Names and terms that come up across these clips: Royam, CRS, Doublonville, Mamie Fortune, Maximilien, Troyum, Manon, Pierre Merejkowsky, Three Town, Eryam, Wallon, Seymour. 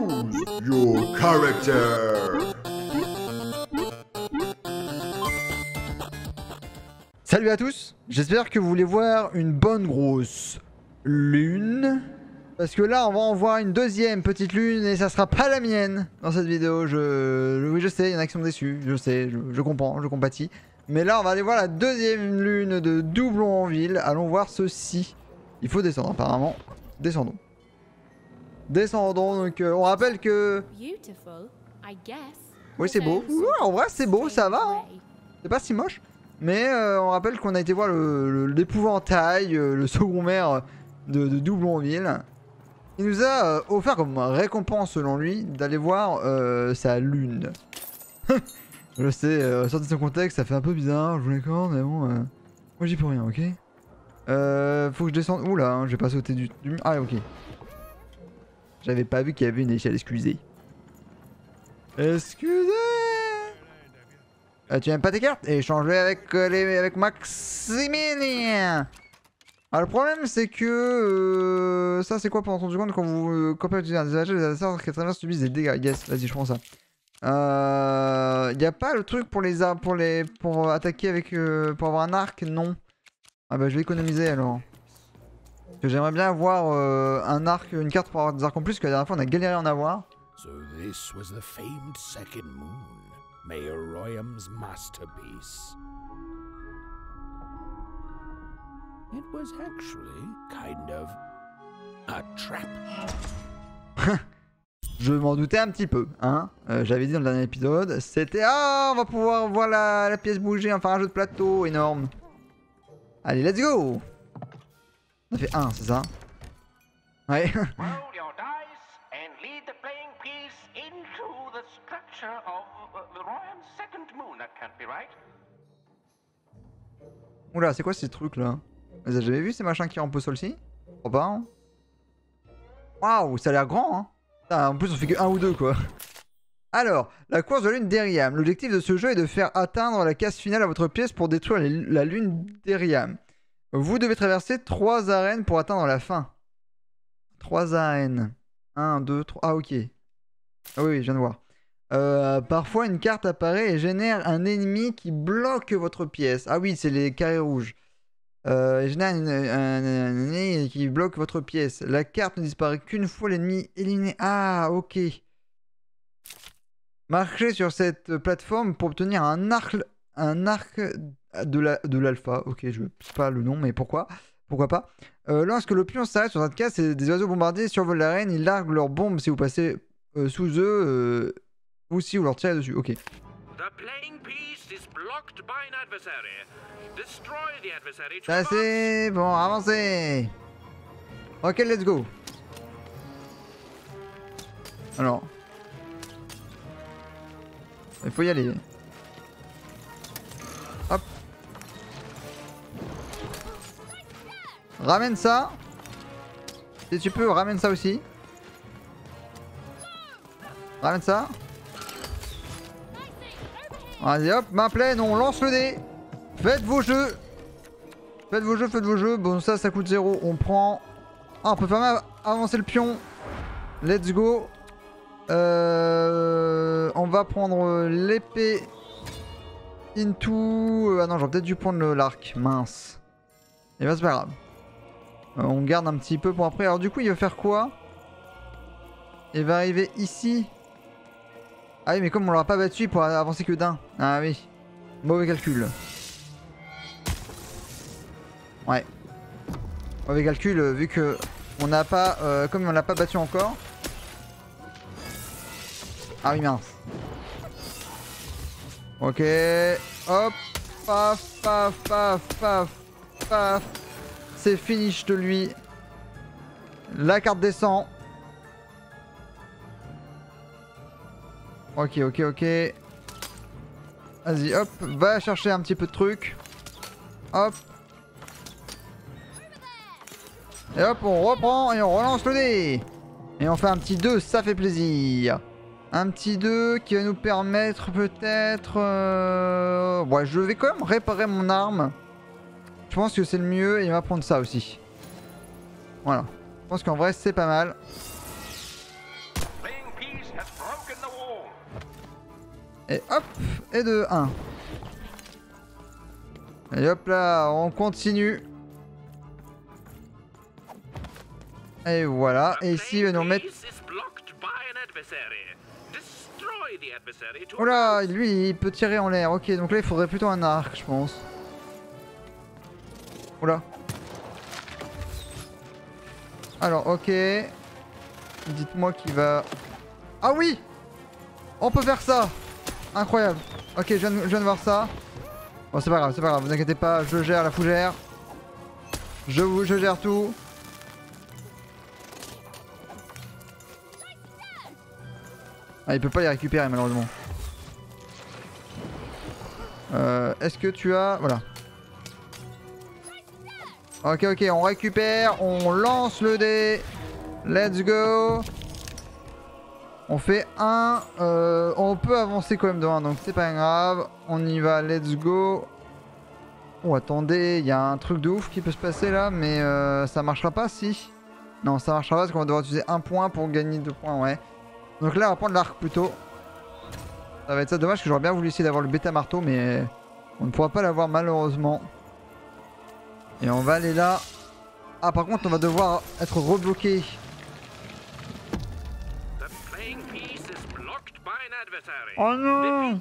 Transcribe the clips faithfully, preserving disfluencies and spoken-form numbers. Choose your character. Salut à tous, j'espère que vous voulez voir une bonne grosse lune. Parce que là on va en voir une deuxième petite lune et ça sera pas la mienne dans cette vidéo. Je... Oui je sais, il y en a qui sont déçus, je sais, je, je comprends, je compatis. Mais là on va aller voir la deuxième lune de Doublonville, allons voir ceci. Il faut descendre apparemment, descendons. Descendons, donc euh, on rappelle que... Oui c'est beau, ouais, en vrai c'est beau, ça va hein. C'est pas si moche. Mais euh, on rappelle qu'on a été voir l'épouvantail, le, le, le second-maire de, de Doublonville. Il nous a euh, offert comme récompense, selon lui, d'aller voir euh, sa lune. Je sais, euh, sorti de son contexte, ça fait un peu bizarre, je vous l'accorde, mais bon... Euh, moi j'y peux rien, ok euh, Faut que je descende... Oula, hein, je vais pas sauter du... du... Ah, ok. J'avais pas vu qu'il y avait une échelle, excusez. Excusez. Euh, tu n'aimes pas tes cartes? Échange-les avec, euh, les, avec Maximilien. Alors le problème c'est que... Euh, ça c'est quoi pendant trente secondes quand vous campez utiliser un désavantage, les adversaires qui traversent subissent des dégâts. Yes, vas-y je prends ça. Euh... Y'a pas le truc pour les pour les... pour attaquer avec... Euh, pour avoir un arc? Non. Ah bah je vais économiser alors. Parce que j'aimerais bien avoir euh, un arc, une carte pour avoir des arcs en plus, parce que la dernière fois on a galéré à en avoir. So this was the famed second moon. Mayor Royam's masterpiece. It was actually kind of a trap. Je m'en doutais un petit peu, hein. Euh, J'avais dit dans le dernier épisode, c'était ah, on va pouvoir voir la, la pièce bouger, enfin un jeu de plateau énorme. Allez, let's go. On a fait un, c'est ça? Ouais. Oula, c'est quoi ces trucs là? Vous avez jamais vu ces machins qui rampent au sol-ci? Oh bah hein. Waouh, ça a l'air grand hein. Putain, en plus on fait que un ou deux quoi. Alors, la course de lune d'Eryam. L'objectif de ce jeu est de faire atteindre la case finale à votre pièce pour détruire les, la lune d'Eryam. Vous devez traverser trois arènes pour atteindre la fin. Trois arènes. un, deux, trois... Ah ok. Ah oui, je viens de voir. Euh, parfois une carte apparaît et génère un ennemi qui bloque votre pièce. Ah oui, c'est les carrés rouges. Euh, génère un ennemi qui bloque votre pièce. La carte ne disparaît qu'une fois l'ennemi éliminé. Ah, ok. Marchez sur cette plateforme pour obtenir un arc, un arc de l'alpha. Ok, je ne sais pas le nom, mais pourquoi? Pourquoi pas? euh, Lorsque le pion s'arrête sur cette case, des oiseaux bombardiers survolent l'arène. Ils larguent leurs bombes si vous passez euh, sous eux. Euh, Ou si vous leur tirez dessus, ok. Ça c'est bon, avancez. Ok, let's go. Alors. Il faut y aller. Hop. Ramène ça. Si tu peux, ramène ça aussi. Ramène ça. Vas-y hop, main pleine, on lance le dé. Faites vos jeux. Faites vos jeux, faites vos jeux. Bon ça, ça coûte zéro, on prend. Ah, on peut faire mal avancer le pion. Let's go. Euh... On va prendre l'épée. Into... Ah non, j'aurais peut-être dû prendre l'arc, mince. Et bah c'est pas grave. Euh, on garde un petit peu pour après. Alors du coup, il va faire quoi? Il va arriver ici. Ah oui mais comme on l'aura pas battu pour avancer que d'un. Ah oui. Mauvais calcul. Ouais. Mauvais calcul vu que on n'a pas euh, comme on l'a pas battu encore. Ah oui mince. Ok. Hop. Paf paf paf paf paf. C'est finish de lui. La carte descend. Ok, ok, ok. Vas-y, hop, va chercher un petit peu de trucs. Hop. Et hop, on reprend et on relance le dé. Et on fait un petit deux, ça fait plaisir. Un petit deux qui va nous permettre peut-être... Euh... Ouais, je vais quand même réparer mon arme. Je pense que c'est le mieux et il va prendre ça aussi. Voilà. Je pense qu'en vrai, c'est pas mal. Et hop, et de un. Et hop là, on continue. Et voilà, et ici, ils nous mettent... Oh là, lui, il peut tirer en l'air. Ok, donc là, il faudrait plutôt un arc, je pense. Oh là. Alors, ok. Dites-moi qu'il va... Ah oui! On peut faire ça! Incroyable. Ok, je viens, je viens de voir ça. Bon, c'est pas grave, c'est pas grave, vous inquiétez pas, je gère la fougère. Je, vous, je gère tout. Ah, il peut pas les récupérer malheureusement. Euh, Est-ce que tu as... Voilà. Ok, ok, on récupère, on lance le dé. Let's go. On fait un, euh, on peut avancer quand même de un, donc c'est pas grave. On y va, let's go. Oh, attendez, il y a un truc de ouf qui peut se passer là, mais euh, ça marchera pas si. Non, ça marchera pas parce qu'on va devoir utiliser un point pour gagner deux points, ouais. Donc là, on va prendre l'arc plutôt. Ça va être ça, dommage que j'aurais bien voulu essayer d'avoir le bêta marteau, mais on ne pourra pas l'avoir malheureusement. Et on va aller là. Ah, par contre, on va devoir être rebloqué. Oh non!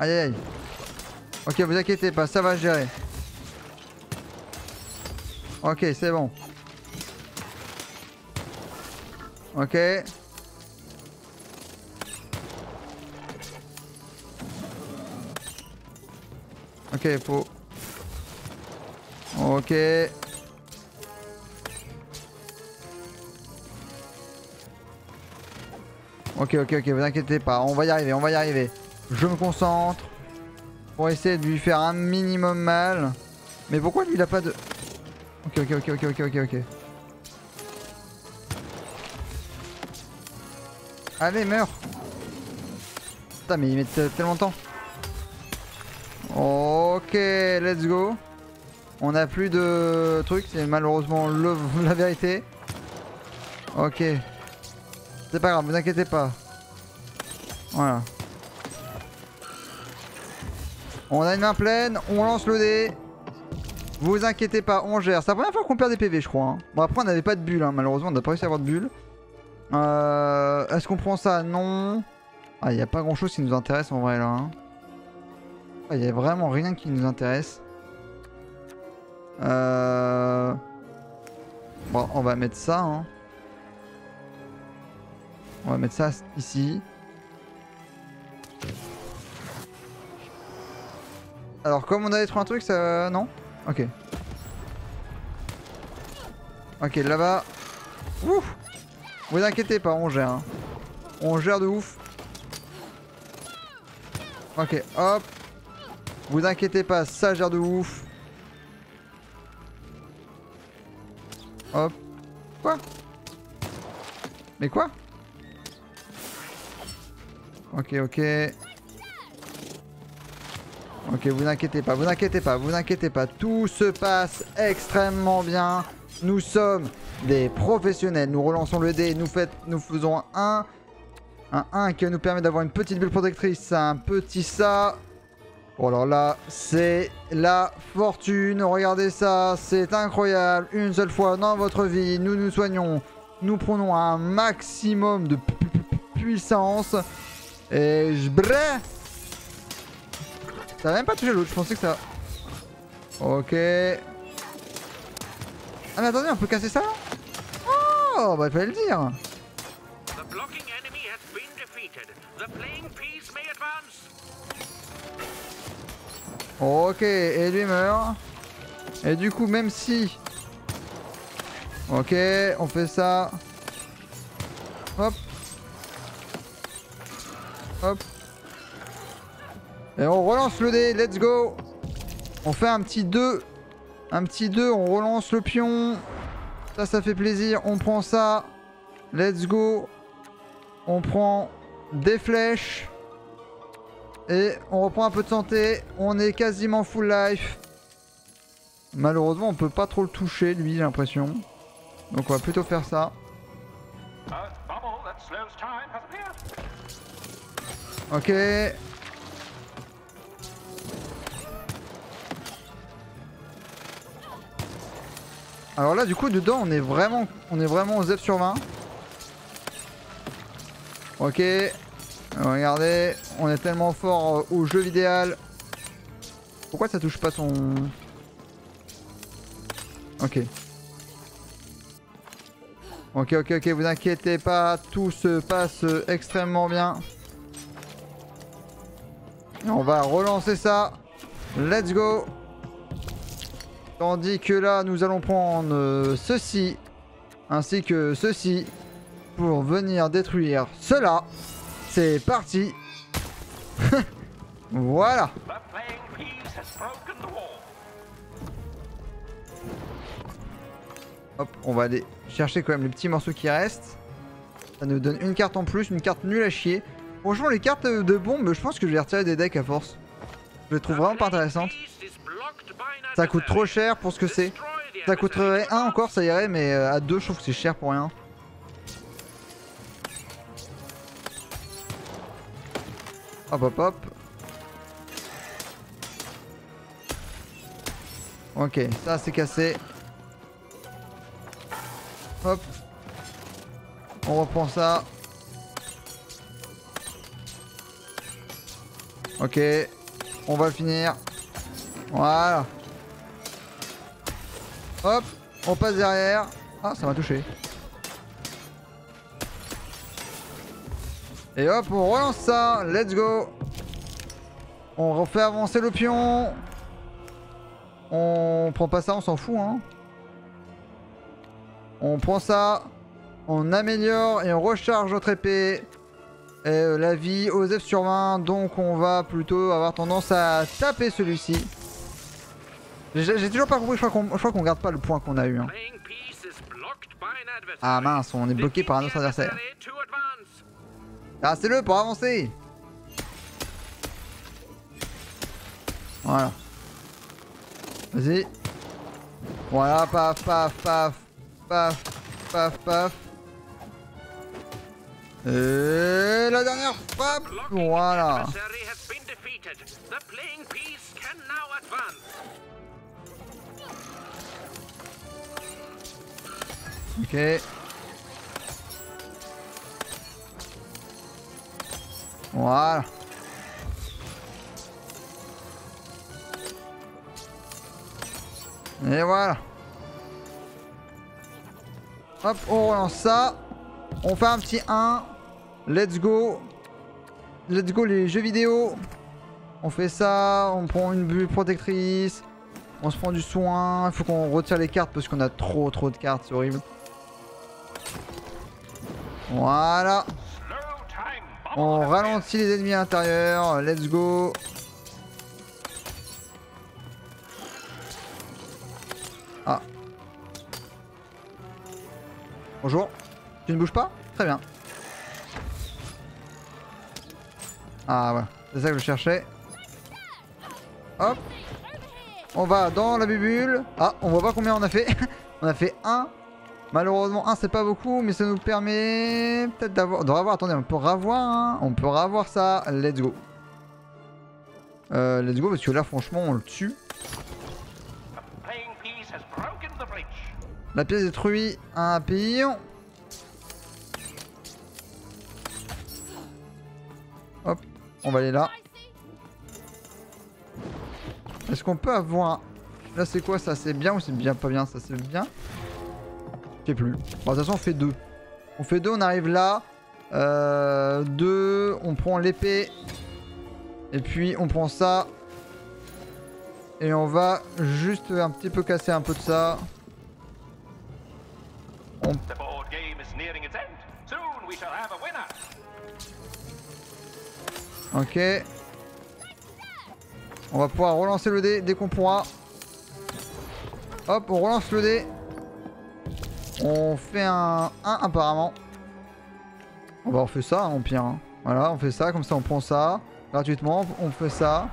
Aïe aïe. Ok, vous inquiétez pas, ça va gérer. Ok, c'est bon. Ok. Ok, faut... Ok. Ok, ok, ok, vous inquiétez pas, on va y arriver, on va y arriver. Je me concentre pour essayer de lui faire un minimum mal. Mais pourquoi lui il a pas de... Ok, ok, ok, ok, ok, ok, ok. Allez, meurs. Putain, mais il met tellement de temps. Ok, let's go. On a plus de trucs, c'est malheureusement le... la vérité. Ok. C'est pas grave, vous inquiétez pas. Voilà. On a une main pleine, on lance le dé. Vous inquiétez pas, on gère. C'est la première fois qu'on perd des P V, je crois. Hein. Bon, après, on n'avait pas de bulle, hein. Malheureusement, on n'a pas réussi à avoir de bulle. Euh, Est-ce qu'on prend ça? Non. Ah, il n'y a pas grand chose qui nous intéresse en vrai là. Hein. Ah, il n'y a vraiment rien qui nous intéresse. Euh... Bon, on va mettre ça. Hein. On va mettre ça ici. Alors comme on a détruit un truc, ça... Non ? Ok. Ok, là-bas... Ouf ! Vous inquiétez pas, on gère. Hein. On gère de ouf. Ok, hop. Vous inquiétez pas, ça gère de ouf. Hop. Quoi ? Mais quoi ? Ok, ok. Ok, vous inquiétez pas, vous inquiétez pas, vous inquiétez pas. Tout se passe extrêmement bien. Nous sommes des professionnels. Nous relançons le dé, nous, fait, nous faisons un un un qui va nous permettre d'avoir une petite bulle protectrice. Un petit ça. Oh alors là, c'est la fortune. Regardez ça, c'est incroyable. Une seule fois dans votre vie, nous nous soignons. Nous prenons un maximum de pu pu pu puissance. Et je bref. Ça a même pas touché l'autre, je pensais que ça... Ok... Ah mais attendez, on peut casser ça? Oh, bah il fallait le dire. Ok, et lui meurt. Et du coup, même si... Ok, on fait ça. Hop. Hop. Et on relance le dé, let's go. On fait un petit deux. Un petit deux, on relance le pion. Ça, ça fait plaisir, on prend ça. Let's go. On prend des flèches. Et on reprend un peu de santé. On est quasiment full life. Malheureusement, on peut pas trop le toucher, lui, j'ai l'impression. Donc on va plutôt faire ça. Ok. Alors là du coup dedans on est vraiment on est vraiment au zéro sur vingt. Ok. Regardez, on est tellement fort au jeu idéal. Pourquoi ça touche pas son... Ok. Ok, ok, ok, vous inquiétez pas, tout se passe extrêmement bien. On va relancer ça. Let's go. Tandis que là, nous allons prendre ceci, ainsi que ceci, pour venir détruire cela. C'est parti. Voilà. Hop, on va aller chercher quand même les petits morceaux qui restent. Ça nous donne une carte en plus, une carte nulle à chier. Franchement, les cartes de bombes, je pense que je vais les retirer des decks à force. Je les trouve vraiment pas intéressantes. Ça coûte trop cher pour ce que c'est. Ça coûterait un encore, ça irait, mais à deux, je trouve que c'est cher pour rien. Hop, hop, hop. Ok, ça c'est cassé. Hop. On reprend ça. Ok. On va le finir. Voilà. Hop. On passe derrière. Ah, ça m'a touché. Et hop, on relance ça. Let's go. On refait avancer le pion. On prend pas ça, on s'en fout, hein. On prend ça, on améliore et on recharge notre épée. Et euh, la vie aux zéro sur vingt, donc on va plutôt avoir tendance à taper celui-ci. J'ai toujours pas compris, je crois qu'on qu garde pas le point qu'on a eu. Hein. Ah mince, on est bloqué par un autre adversaire. Ah c'est le pour avancer. Voilà. Vas-y. Voilà, paf, paf, paf. Paf, paf, paf. Et la dernière, paf. Voilà. Ok. Voilà. Et voilà. Hop, on relance ça. On fait un petit un. Let's go. Let's go les jeux vidéo. On fait ça. On prend une bulle protectrice. On se prend du soin. Il faut qu'on retire les cartes parce qu'on a trop trop de cartes. C'est horrible. Voilà. On ralentit les ennemis à l'intérieur. Let's go. Ah. Bonjour, tu ne bouges pas? Très bien. Ah voilà, c'est ça que je cherchais. Hop. On va dans la bubule. Ah, on voit pas combien on a fait. On a fait un. Malheureusement, un c'est pas beaucoup, mais ça nous permet peut-être d'avoir... De ravoir, attendez, on peut ravoir hein. On peut ravoir ça, let's go. Euh, let's go, parce que là franchement on le tue. La pièce détruit un pillon. Hop, on va aller là. Est-ce qu'on peut avoir un... Là c'est quoi ça? C'est bien ou c'est bien pas bien? Ça c'est bien. Je sais plus. Bon, de toute façon on fait deux. On fait deux, on arrive là. Euh, deux, on prend l'épée. Et puis on prend ça. Et on va juste un petit peu casser un peu de ça. On... Ok. On va pouvoir relancer le dé dès qu'on pourra. Hop, on relance le dé. On fait un un apparemment. On va refaire ça, hein, au pire. Hein. Voilà, on fait ça, comme ça on prend ça. Gratuitement, on fait ça.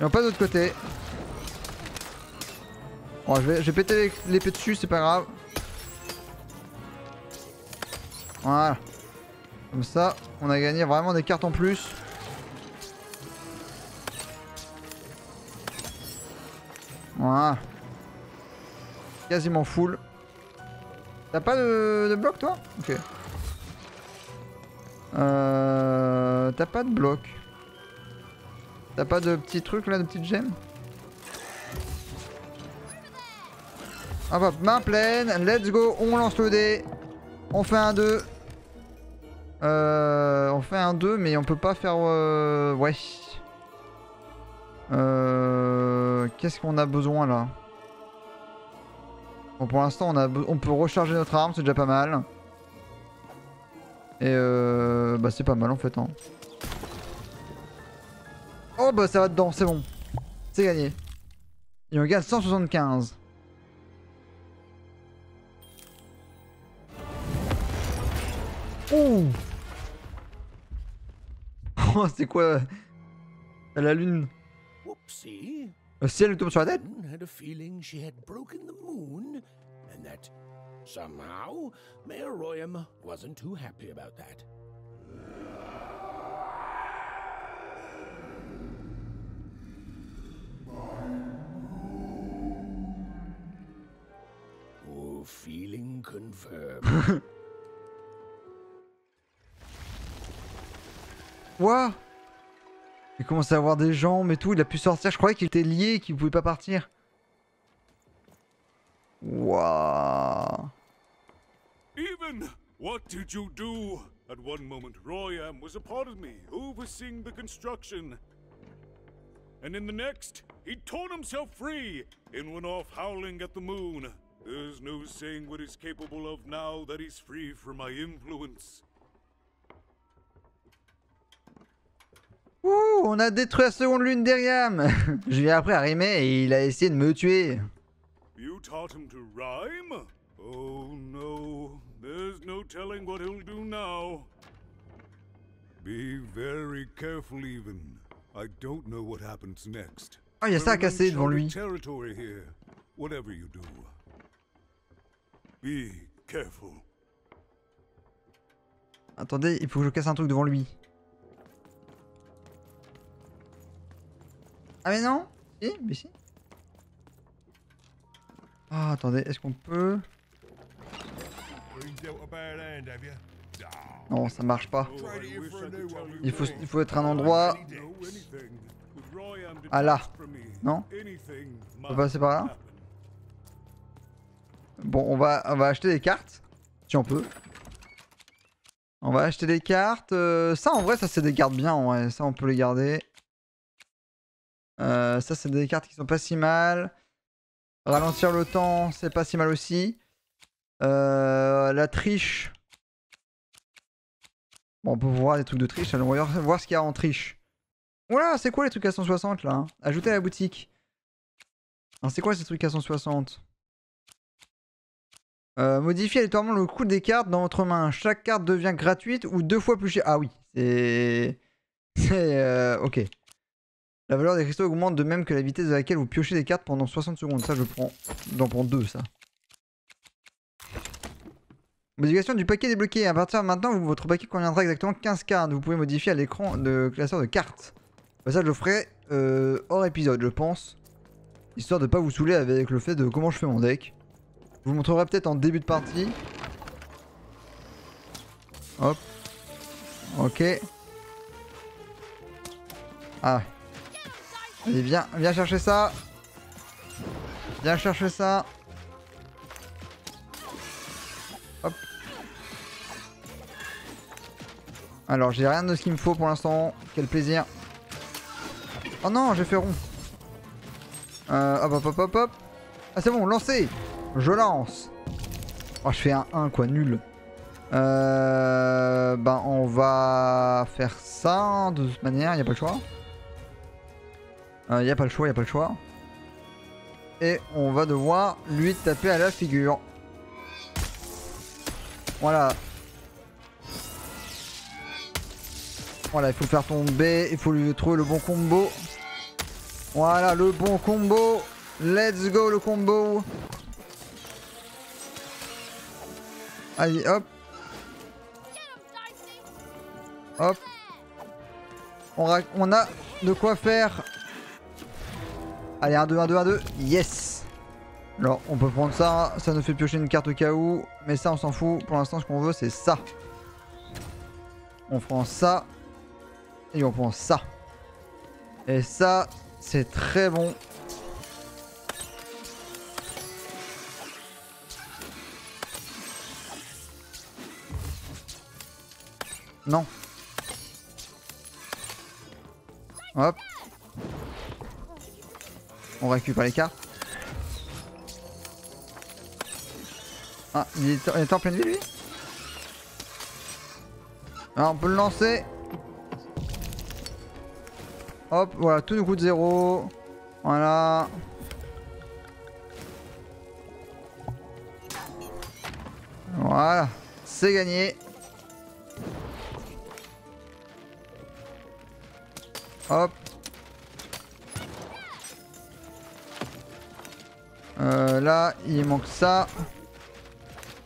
Et on passe de l'autre côté. Bon, je vais, je vais péter l'épée dessus, c'est pas grave. Voilà. Comme ça, on a gagné vraiment des cartes en plus. Voilà. Quasiment full. T'as pas de, de bloc toi? Ok. Euh, T'as pas de bloc. T'as pas de petits trucs là, de petites gemmes? Hop hop, main pleine, let's go, on lance le dé. On fait un deux. Euh, on fait un deux, mais on peut pas faire... Euh... Ouais. Euh... Qu'est-ce qu'on a besoin là? Bon, pour l'instant, on, a on peut recharger notre arme, c'est déjà pas mal. Et euh... Bah c'est pas mal en fait. Hein. Oh bah ça va dedans, c'est bon. C'est gagné. Et on gagne cent soixante-quinze. Ouh. Oh, c'est quoi? La lune. Oupsie. Le ciel tombe sur la tête. Had a feeling she had broken the moon, and that somehow Mayor Royam wasn't too happy about that. Oh, feeling confirmed. Quoi? Il commence à avoir des jambes et tout, il a pu sortir, je croyais qu'il était lié et qu'il pouvait pas partir. Waouh. Even what did you do? At one moment Royam was a part of me, overseeing the construction. And in the next, he'd torn himself free and went off howling at the moon. There's no saying what he's capable of now that he's free from my influence. Ouh, on a détruit la seconde lune d'Eryam. Je lui ai appris à rimer et il a essayé de me tuer. You taught him to rhyme? Oh no, there's no telling what he'll do now. Be very careful even. I don't know what happens next. Ah, il y a ça à casser devant lui. Territory here. Whatever you do. Be careful. Attendez, il faut que je casse un truc devant lui. Ah mais non, si, mais si. Ah, attendez, est-ce qu'on peut... Non, ça marche pas. Il faut, il faut être à un endroit... Ah là, non? On peut passer par là? Bon, on va, on va acheter des cartes, si on peut. On va acheter des cartes. Euh, ça, en vrai, ça c'est des cartes bien, en vrai. Ça, on peut les garder. Euh, ça c'est des cartes qui sont pas si mal. Ralentir le temps, c'est pas si mal aussi. Euh, la triche. Bon, on peut voir des trucs de triche. Allons voir ce qu'il y a en triche. Voilà, c'est quoi les trucs à cent soixante là? Ajouter à la boutique. C'est quoi ces trucs à cent soixante? euh, Modifier aléatoirement le coût des cartes dans votre main. Chaque carte devient gratuite ou deux fois plus chère. Ah oui, c'est... C'est... Euh... Ok. La valeur des cristaux augmente de même que la vitesse à laquelle vous piochez des cartes pendant soixante secondes. Ça, je prends... J'en prends deux, ça. Modification du paquet débloqué. À partir de maintenant, votre paquet conviendra exactement quinze cartes. Vous pouvez modifier à l'écran de classeur de cartes. Ça, je le ferai euh, hors épisode, je pense. Histoire de ne pas vous saouler avec le fait de comment je fais mon deck. Je vous montrerai peut-être en début de partie. Hop. Ok. Ah. Allez, viens, viens chercher ça. Viens chercher ça. Hop. Alors, j'ai rien de ce qu'il me faut pour l'instant. Quel plaisir. Oh non, j'ai fait rond. Euh, hop, hop, hop, hop, hop. Ah, c'est bon, lancez. Je lance. Oh, je fais un un, quoi, nul. Euh... Ben, on va faire ça. De toute manière, il n'y a pas le choix. Euh, y a pas le choix, y a pas le choix. Et on va devoir lui taper à la figure. Voilà. Voilà, il faut le faire tomber, il faut lui trouver le bon combo. Voilà, le bon combo. Let's go le combo. Allez hop. Hop. On, on a de quoi faire. Allez un deux, un deux, un deux. Yes. Alors on peut prendre ça, hein. Ça nous fait piocher une carte au cas où. Mais ça on s'en fout. Pour l'instant ce qu'on veut c'est ça. On prend ça. Et on prend ça. Et ça c'est très bon. Non. Hop. On récupère les cartes. Ah, il est, il est en pleine vie lui. Alors on peut le lancer. Hop, voilà, tout nous coûte zéro. Voilà. Voilà, c'est gagné. Hop. Euh, là, il manque ça.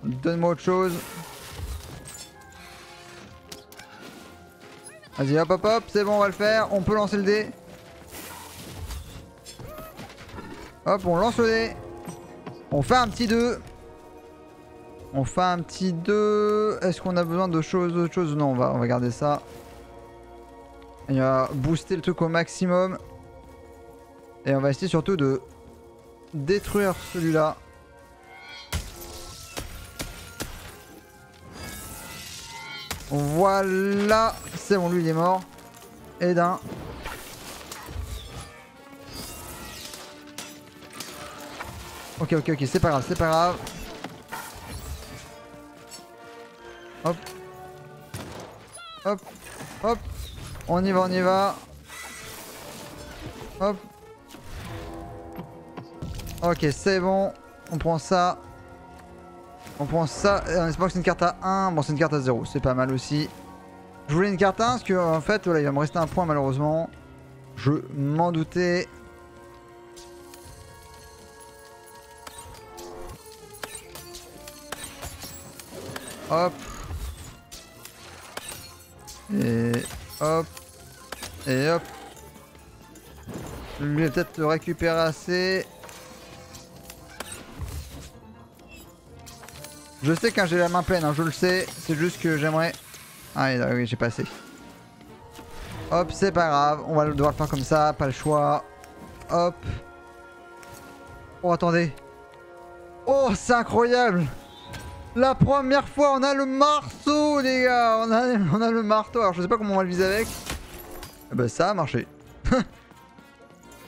Donne-moi autre chose. Vas-y, hop, hop, hop. C'est bon, on va le faire. On peut lancer le dé. Hop, on lance le dé. On fait un petit deux. On fait un petit deux. Est-ce qu'on a besoin de choses, d'autres choses? Non, on va, on va garder ça. Et on va booster le truc au maximum. Et on va essayer surtout de détruire celui-là. Voilà. C'est bon, lui il est mort. Et d'un. Ok, ok, ok, c'est pas grave, c'est pas grave. Hop. Hop. Hop. On y va, on y va. Hop. Ok, c'est bon. On prend ça. On prend ça. On espère que c'est une carte à un. Bon, c'est une carte à zéro. C'est pas mal aussi. Je voulais une carte à un parce que, en fait, voilà, il va me rester un point malheureusement. Je m'en doutais. Hop. Et. Hop. Et hop. Lui peut-être le récupérer assez. Je sais quand j'ai la main pleine, hein, je le sais. C'est juste que j'aimerais... Ah oui, j'ai passé. Hop, c'est pas grave. On va devoir le faire comme ça, pas le choix. Hop. Oh, attendez. Oh, c'est incroyable. La première fois, on a le marteau, les gars. On a, on a le marteau. Alors, je sais pas comment on va le viser avec. Eh ben, ça a marché.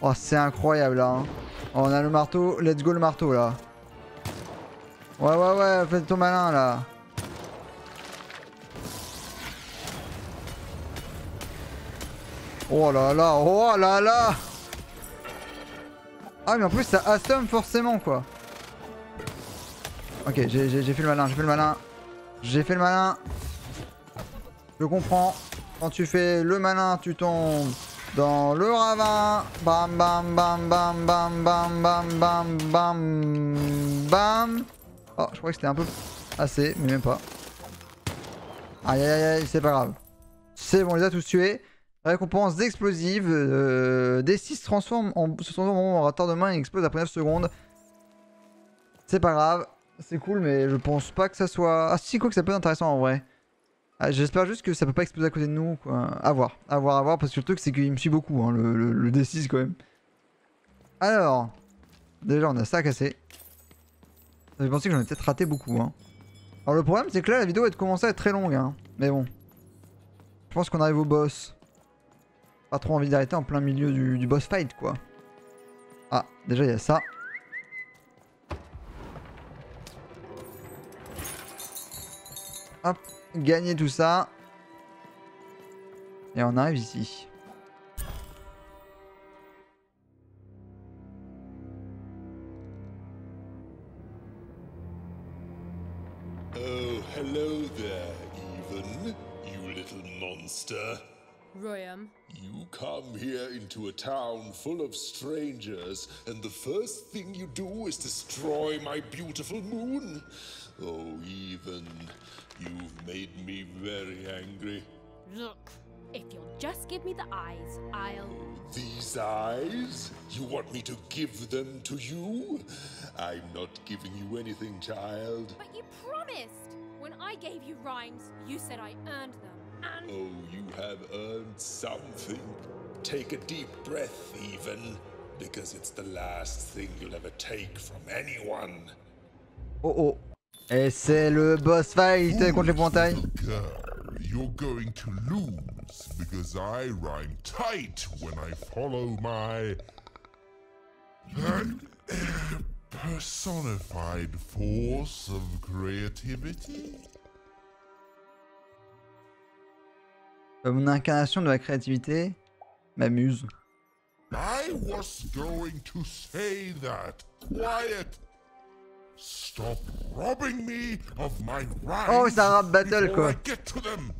Oh, c'est incroyable, là. Hein. Oh, on a le marteau. Let's go, le marteau, là. Ouais, ouais, ouais. Faites ton malin, là. Oh là là. Oh là là. Ah, mais en plus, ça assomme forcément, quoi. Ok, j'ai fait le malin, j'ai fait le malin. J'ai fait le malin. Je comprends. Quand tu fais le malin, tu tombes dans le ravin. Bam, bam, bam, bam, bam, bam, bam, bam, bam, bam. Oh, je croyais que c'était un peu assez, mais même pas. Aïe, aïe, aïe, c'est pas grave. C'est bon, on les a tous tués. Récompense d'explosive. Euh, D six se transforme en, se transforme en retard de main et explose après neuf secondes. C'est pas grave. C'est cool, mais je pense pas que ça soit... Ah si, quoi que ça peut être intéressant en vrai. Ah, j'espère juste que ça peut pas exploser à côté de nous, quoi. À voir, à voir, à voir, parce que le truc c'est qu'il me suit beaucoup, hein, le, le, le D six quand même. Alors, déjà on a ça cassé. J'avais pensé que j'en ai peut-être raté beaucoup, hein. Alors le problème c'est que là la vidéo va commencer à être très longue, hein. Mais bon. Je pense qu'on arrive au boss. Pas trop envie d'arrêter en plein milieu du, du boss fight, quoi. Ah, déjà il y a ça. Hop, gagner tout ça. Et on arrive ici. Oh, hello there, Even, you little monster. Royam. You come here into a town full of strangers, and the first thing you do is destroy my beautiful moon. Oh, even. You've made me very angry. Look, if you'll just give me the eyes, I'll... Oh, these eyes? You want me to give them to you? I'm not giving you anything, child. But you promised! When I gave you rhymes, you said I earned them. And... Oh, you have earned something. Take a deep breath, even, because it's the last thing you'll ever take from anyone. Oh, oh. Et c'est le boss fight oh, contre les montagnes. You're going to lose because I rhyme tight when I follow my personified force of creativity. Mon incarnation de la créativité m'amuse. I was going to say that. Quiet. Stop robbing me of my rhymes. Oh, c'est un rap battle quoi. I get to them.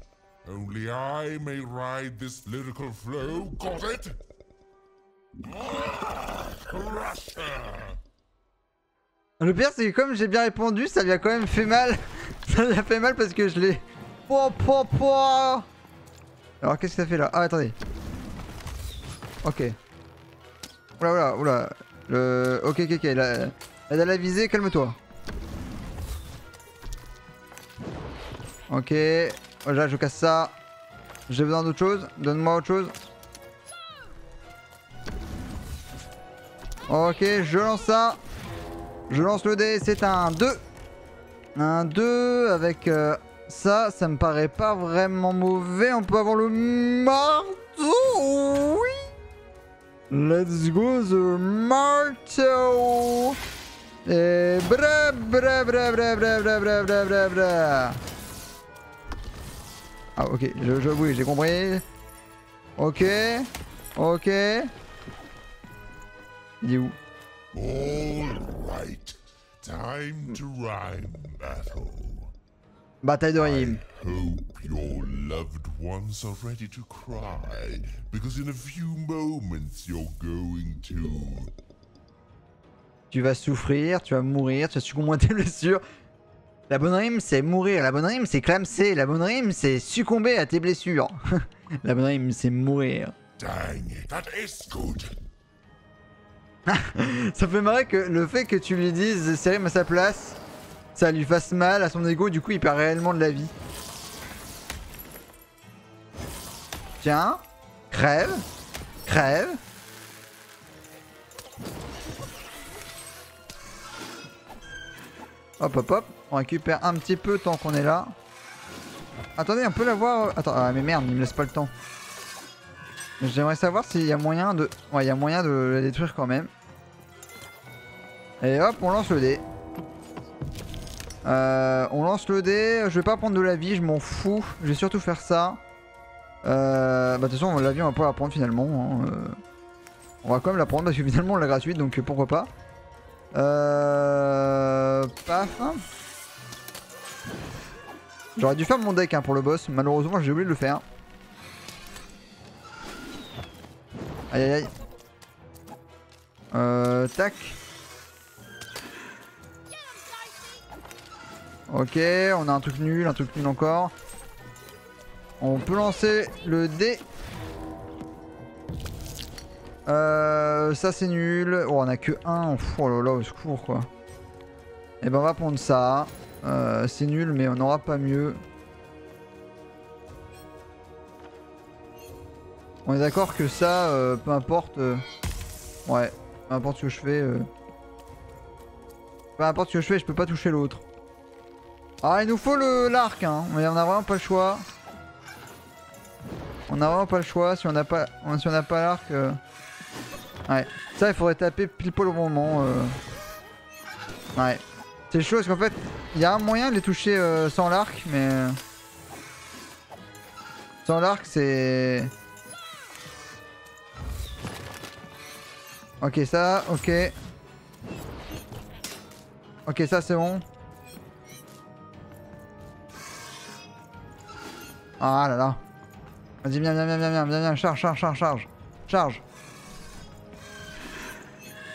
Only I may ride this lyrical flow. Got it? Le pire c'est que comme j'ai bien répondu, ça lui a quand même fait mal. Ça lui a fait mal parce que je l'ai. Po po po. Alors qu'est-ce que ça fait là? Ah attendez. Ok. Oula oula oula. Le. Ok ok ok. La... Elle a la visée, calme-toi. Ok. Voilà, je casse ça. J'ai besoin d'autre chose. Donne-moi autre chose. Ok, je lance ça. Je lance le dé. C'est un deux. Un deux avec euh, ça. Ça me paraît pas vraiment mauvais. On peut avoir le marteau. Oui. Let's go, the marteau. Et bra bra bra bra bra bra bra bra bra bra. Ah ok, je, je, oui j'ai compris. Ok, ok. Il est où? All right. Time to rhyme battle. Bataille de rime. I hope your loved ones are ready to cry, because in a few moments you're going to... Tu vas souffrir, tu vas mourir, tu vas succomber à tes blessures. La bonne rime c'est mourir, la bonne rime c'est clamser, la bonne rime c'est succomber à tes blessures. La bonne rime c'est mourir. Dang, that is good. Ça fait marrer que le fait que tu lui dises ces rimes à sa place, ça lui fasse mal à son ego, du coup il perd réellement de la vie. Tiens, crève, crève. Hop hop hop, on récupère un petit peu tant qu'on est là. Attendez, on peut l'avoir... Attends, ah, mais merde, il me laisse pas le temps. J'aimerais savoir s'il y a moyen de... Ouais, il y a moyen de la détruire quand même. Et hop, on lance le dé. Euh, on lance le dé, je vais pas prendre de la vie, je m'en fous. Je vais surtout faire ça. Euh, bah de toute façon, la vie on va pas la prendre finalement. Hein. Euh... On va quand même la prendre parce que finalement on l'a gratuite, donc pourquoi pas. Euh... Paf. J'aurais dû faire mon deck hein, pour le boss. Malheureusement j'ai oublié de le faire. Aïe aïe aïe. Euh... Tac. Ok, on a un truc nul, un truc nul encore. On peut lancer le dé. Euh, ça c'est nul. Oh, on a que un. Oh là là, au secours quoi. Et ben on va prendre ça. Euh, c'est nul, mais on n'aura pas mieux. On est d'accord que ça, euh, peu importe. Euh... Ouais, peu importe ce que je fais. Euh... Peu importe ce que je fais, je peux pas toucher l'autre. Ah, il nous faut le l'arc, hein. Mais on a vraiment pas le choix. On a vraiment pas le choix. Si on n'a pas, si on n'a pas l'arc. Euh... Ouais, ça il faudrait taper pile poil au moment. Euh... Ouais, c'est chaud parce qu'en fait, il y a un moyen de les toucher euh, sans l'arc, mais. Sans l'arc, c'est. Ok, ça, ok. Ok, ça c'est bon. Ah là là. Vas-y, viens, viens, viens, viens, viens, viens, viens, charge, charge, charge, charge, charge.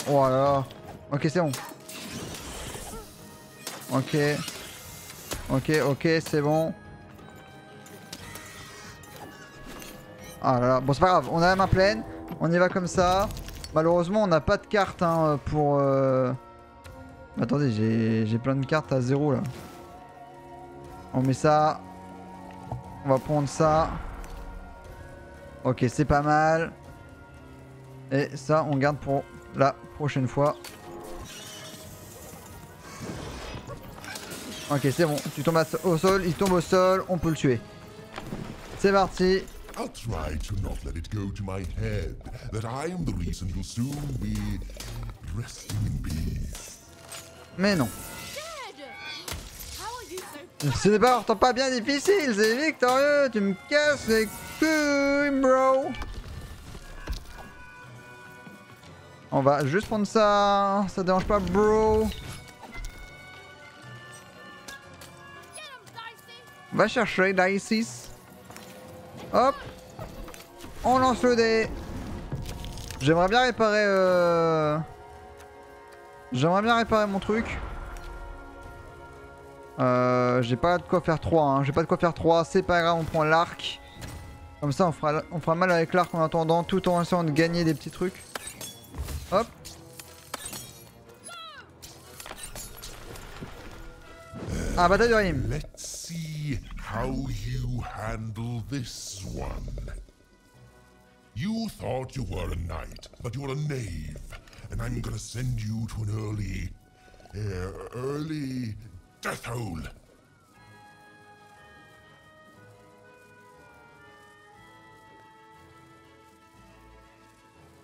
Oh là là. Ok, c'est bon. Ok. Ok, ok, c'est bon. Ah là là. Bon, c'est pas grave, on a la main pleine. On y va comme ça. Malheureusement, on n'a pas de carte hein, pour... Euh... Attendez, j'ai plein de cartes à zéro là. On met ça. On va prendre ça. Ok, c'est pas mal. Et ça, on garde pour la prochaine fois. Ok, c'est bon. Tu tombes au sol, il tombe au sol, on peut le tuer. C'est parti. I'll try to not let it go to my head that I am the reason you'll soon be resting in peace. Mais non. Ce départ t'en pas bien difficile, c'est victorieux, tu me casses les couilles, bro. On va juste prendre ça, ça dérange pas, bro. Va chercher Dicey. Hop. On lance le dé. J'aimerais bien réparer euh... J'aimerais bien réparer mon truc. Euh, j'ai pas de quoi faire trois hein. J'ai pas de quoi faire trois, c'est pas grave, on prend l'arc. Comme ça on fera, on fera mal avec l'arc en attendant, tout en essayant de gagner des petits trucs. Hop. Ah bah d'ailleurs il me... How you handle this one? You thought you were a knight, but you're a knave, and I'm gonna send you to an early, uh, early death hole.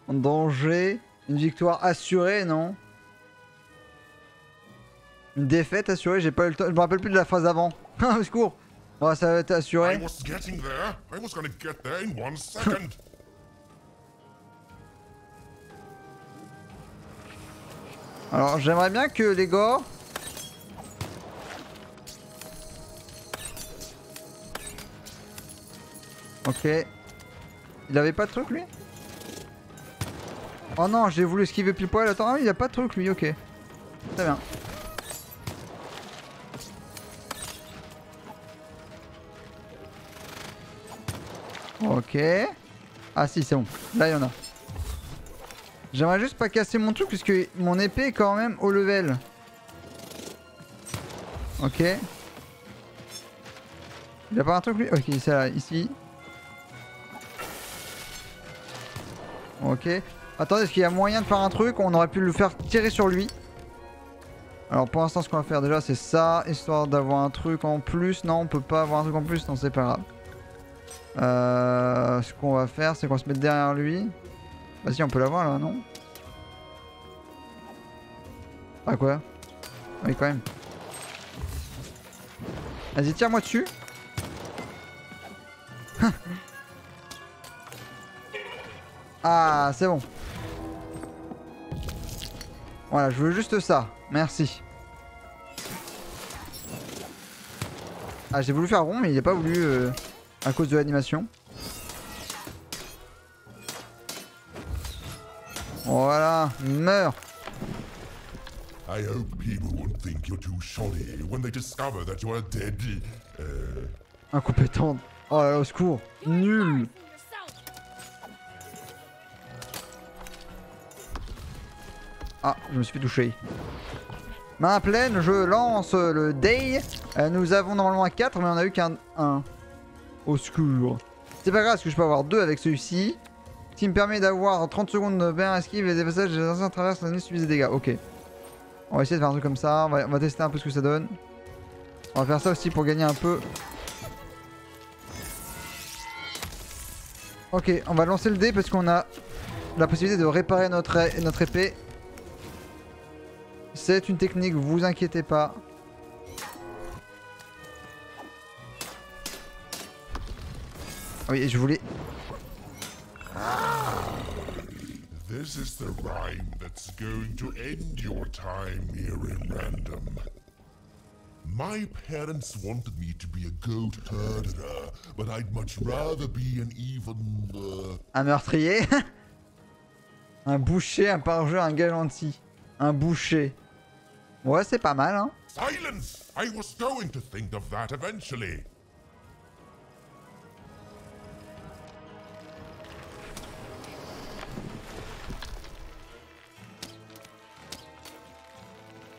En danger, une victoire assurée, non? Une défaite assurée, j'ai pas eu le temps, je me rappelle plus de la phrase avant. Ah, au secours! Bon, ça va être assuré. Alors, j'aimerais bien que les gars... Ok. Il avait pas de truc, lui? Oh non, j'ai voulu esquiver pile poil. Attends, ah, il a pas de truc, lui, ok. Très bien. Ok. Ah si, c'est bon. Là, il y en a. J'aimerais juste pas casser mon truc puisque mon épée est quand même au level. Ok. Il a pas un truc lui? Ok, c'est là, ici. Ok. Attendez, est-ce qu'il y a moyen de faire un truc? On aurait pu le faire tirer sur lui. Alors pour l'instant, ce qu'on va faire déjà, c'est ça. Histoire d'avoir un truc en plus. Non, on peut pas avoir un truc en plus. Non, c'est pas grave. Euh, ce qu'on va faire, c'est qu'on se mette derrière lui. Bah si, on peut l'avoir là, non? Ah quoi? Oui quand même. Vas-y, tire-moi dessus. Ah, c'est bon. Voilà, je veux juste ça. Merci. Ah, j'ai voulu faire rond, mais il n'a pas voulu... Euh... à cause de l'animation. Voilà, meurs. I hope people won't think you're too shoddy when they discover that you are dead. Euh... Incompétente. Oh là là, au secours. Nul. Ah, je me suis fait toucher. Main pleine, je lance le day. Nous avons normalement un quatre, mais on a eu qu'un un. Au secours. C'est pas grave parce que je peux avoir deux avec celui-ci. Ce qui me permet d'avoir trente secondes de bien esquive et des passages des anciens traversent l'année suffisent des dégâts. Ok. On va essayer de faire un truc comme ça. On va, on va tester un peu ce que ça donne. On va faire ça aussi pour gagner un peu. Ok, on va lancer le dé parce qu'on a la possibilité de réparer notre, notre épée. C'est une technique, vous inquiétez pas. Oui, je voulais. This is the rhyme that's going to end your time here in random. My parents wanted me to be a goat herderer, but I'd much rather be an even... Uh... Un meurtrier. Un boucher, un parjure, un galanti. Un boucher. Ouais, c'est pas mal, hein. Silence! I was going to think of that eventually.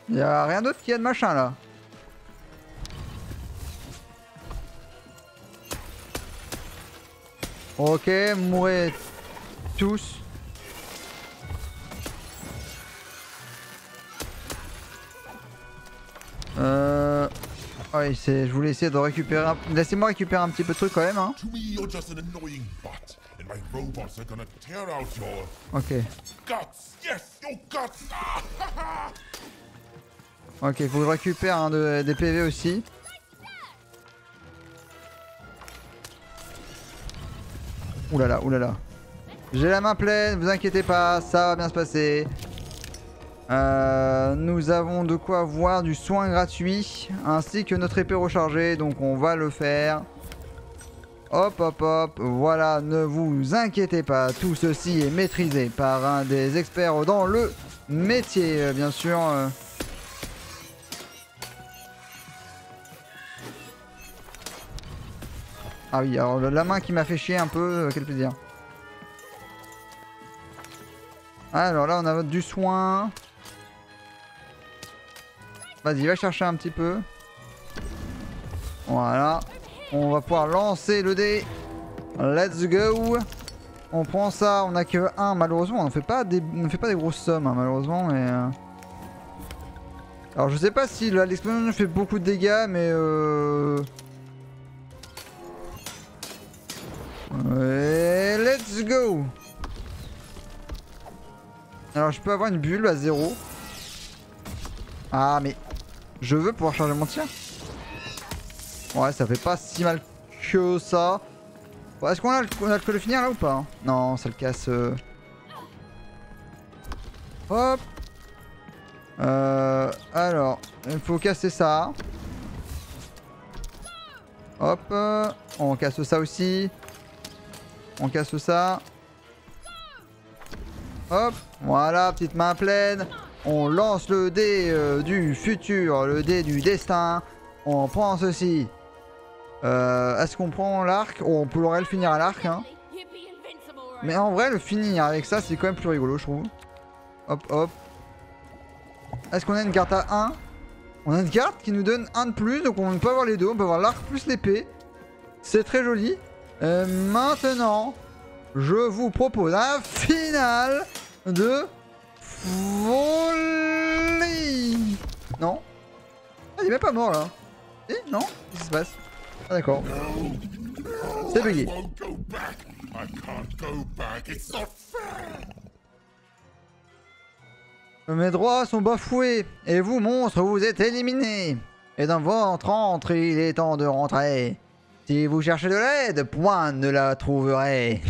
Y'a rien d'autre qui a de machin là. Ok, mourrez tous. Euh... Oui, je voulais essayer de récupérer un... Laissez-moi récupérer un petit peu de trucs quand même, hein. Ok. Ok, faut que je récupère hein, de, des P V aussi. Oulala, oulala. J'ai la main pleine, vous inquiétez pas, ça va bien se passer. Euh, nous avons de quoi avoir du soin gratuit, ainsi que notre épée rechargée, donc on va le faire. Hop, hop, hop, voilà, ne vous inquiétez pas, tout ceci est maîtrisé par un des experts dans le métier, bien sûr. Euh... Ah oui, alors la main qui m'a fait chier un peu, quel plaisir. Alors là on a du soin. Vas-y, va chercher un petit peu. Voilà. On va pouvoir lancer le dé. Let's go. On prend ça, on a que un malheureusement. On ne fait pas des, on ne fait pas des grosses sommes hein, malheureusement mais... Alors je sais pas si l'explosion fait beaucoup de dégâts mais... Euh... Et let's go. Alors je peux avoir une bulle à zéro. Ah mais je veux pouvoir charger mon tir. Ouais ça fait pas si mal que ça. Bon, est-ce qu'on a, on a que le finir là ou pas? Non ça le casse. Euh... Hop. Euh, alors il faut casser ça. Hop. Euh, on casse ça aussi. On casse ça. Hop, voilà, petite main pleine. On lance le dé euh, du futur, le dé du destin. On prend ceci. Euh, Est-ce qu'on prend l'arc? Oh, on pourrait le finir à l'arc. Hein. Mais en vrai, le finir avec ça, c'est quand même plus rigolo, je trouve. Hop, hop. Est-ce qu'on a une carte à un? On a une carte qui nous donne un de plus, donc on peut avoir les deux. On peut avoir l'arc plus l'épée. C'est très joli. Et maintenant, je vous propose un final de folie. Non, ah, il est même pas mort là. Eh non, qu'est-ce qui se passe? Ah d'accord. C'est bugué. Mes droits sont bafoués et vous monstres vous êtes éliminés. Et dans votre entre, il est temps de rentrer. Si vous cherchez de l'aide, point ne la trouverez.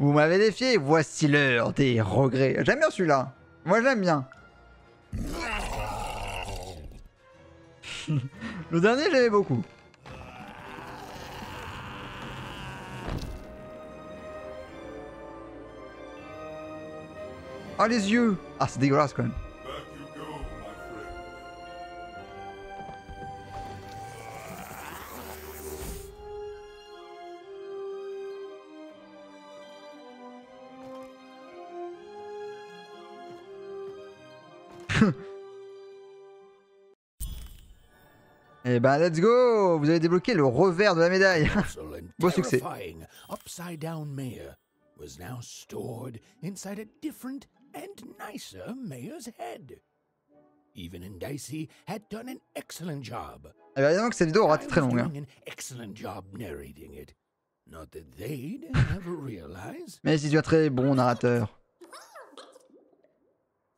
Vous m'avez défié, voici l'heure des regrets. J'aime bien celui-là. Moi j'aime bien. Le dernier j'aimais beaucoup. Ah les yeux. Ah c'est dégueulasse quand même. Et ben let's go. Vous avez débloqué le revers de la médaille. Beau succès. Upside down mayor was now stored inside a different and nicer mayor's head. Even and Dicey had done an excellent job. Et ben disons que cette vidéo aura été très longue. Hein. Mais si tu es un très bon narrateur.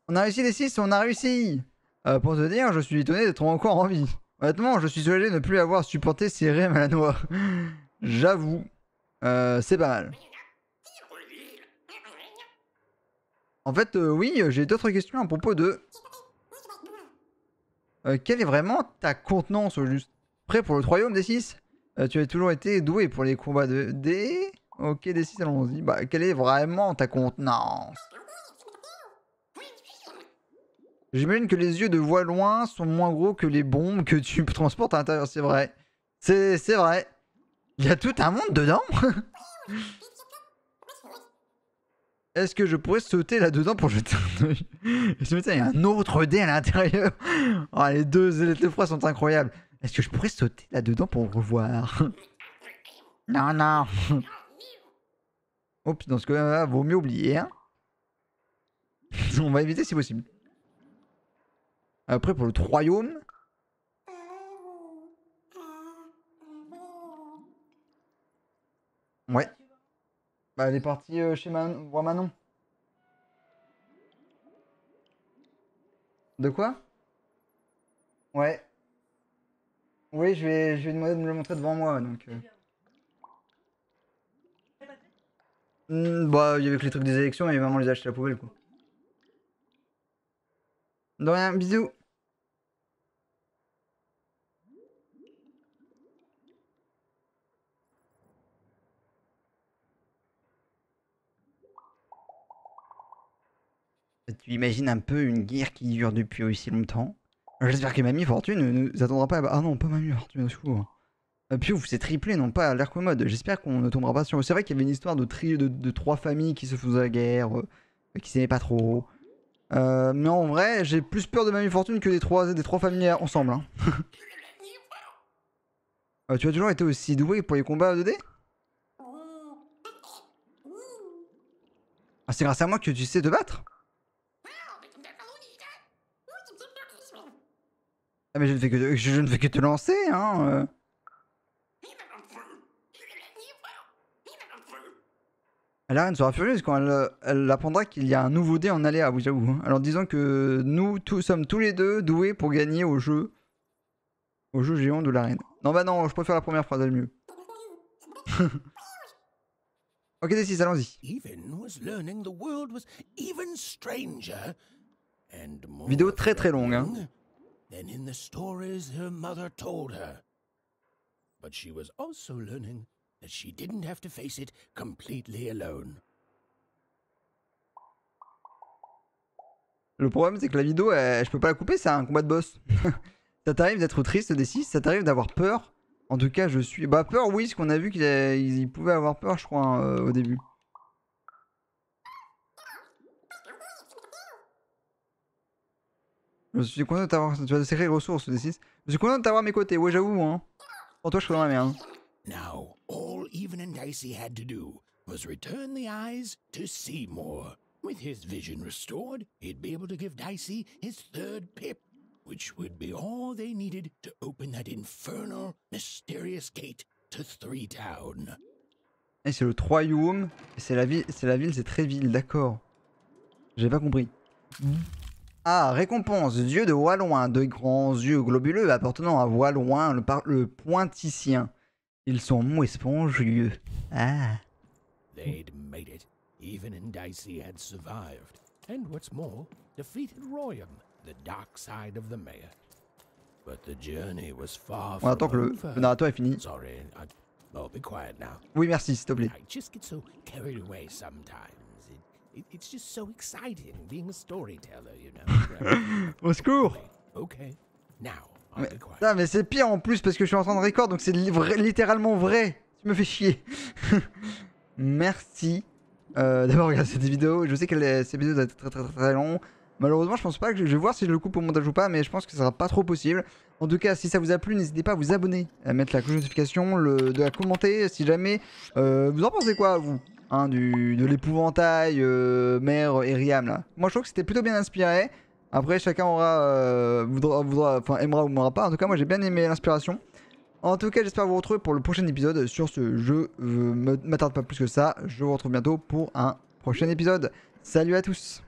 On a réussi les six, on a réussi. Euh, pour te dire, je suis étonné d'être encore en vie. Honnêtement, je suis soulagé de ne plus avoir supporté ces rêves à la noix. J'avoue, euh, c'est pas mal. En fait, euh, oui, j'ai d'autres questions à propos de... Euh, quelle est vraiment ta contenance au juste? Prêt pour le Troyum des six? euh, Tu as toujours été doué pour les combats de D. Ok, des six, allons-y. Bah, quelle est vraiment ta contenance? J'imagine que les yeux de voix loin sont moins gros que les bombes que tu transportes à l'intérieur, c'est vrai. C'est vrai. Il y a tout un monde dedans. Est-ce que je pourrais sauter là-dedans pour jeter un oeil? Il y a un autre dé à l'intérieur. Oh, les deux les fois sont incroyables. Est-ce que je pourrais sauter là-dedans pour revoir? Non, non. Oups, dans ce cas-là, vaut mieux oublier. Hein. On va éviter si possible. Après, pour le Troyum. Ouais. Bah, elle est partie euh, chez Man- voir Manon. De quoi? Ouais. Oui, je vais, je vais demander de me le montrer devant moi, donc... Euh... Mmh, bah, il y avait que les trucs des élections et maman les a achetés à la poubelle, quoi. De rien, bisous. Tu imagines un peu une guerre qui dure depuis aussi longtemps. J'espère que Mamie Fortune ne nous attendra pas à... Ah non, pas Mamie Fortune, au secours. Piouf, c'est triplé, non pas à l'air commode. J'espère qu'on ne tombera pas sur... C'est vrai qu'il y avait une histoire de, tri... de... de trois familles qui se faisaient la guerre, euh, qui s'aimaient pas trop. Euh, mais en vrai, j'ai plus peur de Mamie Fortune que des trois, des trois familles ensemble. Hein. euh, tu as toujours été aussi doué pour les combats deux D? Ah, c'est grâce à moi que tu sais te battre? Ah mais je ne fais que te, je, je ne fais que te lancer, hein euh. La reine sera furieuse quand elle, elle apprendra qu'il y a un nouveau dé en aléa, vous j'avoue. Alors disons que nous tous, sommes tous les deux doués pour gagner au jeu. Au jeu géant de la reine. Non bah non, je préfère la première phrase, elle est mieux. Ok, D six, allons-y. Vidéo très très longue, hein. Than in the stories her mother told her. But she was also learning that she didn't have to face it completely alone. Le problème c'est que la vidéo, elle, je peux pas la couper, c'est un combat de boss. Ça t'arrive d'être triste des six, ça t'arrive d'avoir peur. En tout cas, je suis... Bah peur, oui, parce qu'on a vu qu'il a... il pouvait avoir peur, je crois, hein, au début. Je suis content de t'avoir. Tu as de sacrées ressources, D six. Je suis content de t'avoir à mes côtés, ouais, j'avoue, hein. Sans toi, je serais dans la merde. Now, all Even and Dicey had to do was return the eyes to Seymour. With his vision restored, he'd be able to give Dicey his third pip, which would be all they needed to open that infernal, mysterious gate to Three Town. Et c'est le Troyum. C'est la ville, c'est la ville, c'est très ville, d'accord. J'ai pas compris. Mmh. Ah, récompense, dieu de Wallon, de grands yeux globuleux appartenant à Wallon, le, le pointicien. Ils sont mous et spongieux. Ah. They'd made it. Even and Dicey had survived. And what's more, defeated Royam, the dark side of the mayor. But the journey was far from over. On attend que le, le narrateur est fini. Sorry, I... oh, be quiet now. Oui, merci, s'il te plaît. I just get so carried away sometimes. It's just so exciting being a storyteller, you know. Au secours. Okay. Now. Mais, non, mais c'est pire en plus parce que je suis en train de record donc c'est li littéralement vrai. Tu me fais chier. Merci euh, d'avoir regardé cette vidéo. Je sais que les, ces vidéos doivent être très très très, très longues. Malheureusement, je pense pas que je, je vais voir si je le coupe au montage ou pas, mais je pense que ça sera pas trop possible. En tout cas, si ça vous a plu, n'hésitez pas à vous abonner, à mettre la cloche de notification, le, de la commenter si jamais euh, vous en pensez quoi vous. Hein, du, de l'épouvantail, euh, mère Eryam là. Moi je trouve que c'était plutôt bien inspiré. Après chacun aura, euh, voudra, voudra, enfin aimera ou n'aimera pas. En tout cas moi j'ai bien aimé l'inspiration. En tout cas j'espère vous retrouver pour le prochain épisode sur ce jeu. Je ne m'attarde pas plus que ça. Je vous retrouve bientôt pour un prochain épisode. Salut à tous.